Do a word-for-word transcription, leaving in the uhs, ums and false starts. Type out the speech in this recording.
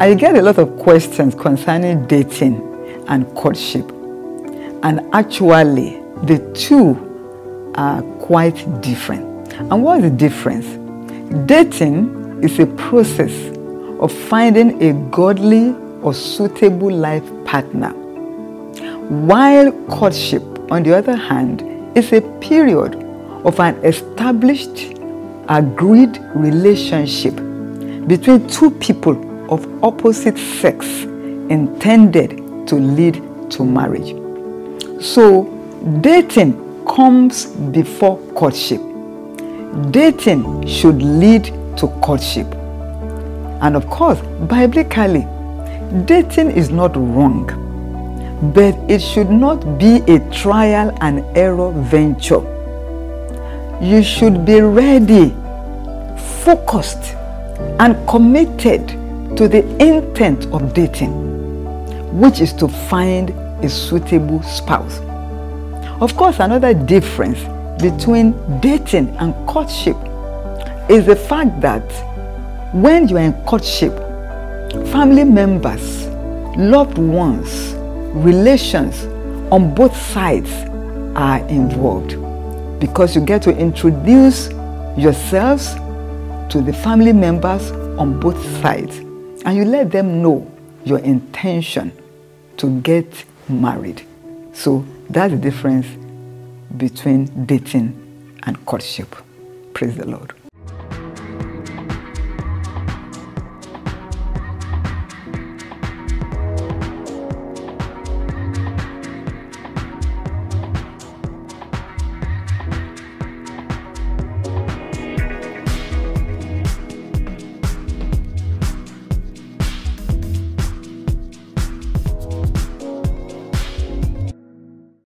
I get a lot of questions concerning dating and courtship, and actually the two are quite different. And what is the difference? Dating is a process of finding a godly or suitable life partner, while courtship, on the other hand, is a period of an established, agreed relationship between two people of opposite sex intended to lead to marriage. So dating comes before courtship. Dating should lead to courtship. And of course, biblically, dating is not wrong, but it should not be a trial and error venture. You should be ready, focused, and committed to the intent of dating, which is to find a suitable spouse. Of course, another difference between dating and courtship is the fact that when you are in courtship, family members, loved ones, relations on both sides are involved, because you get to introduce yourselves to the family members on both sides, and you let them know your intention to get married. So that's the difference between dating and courtship. Praise the Lord.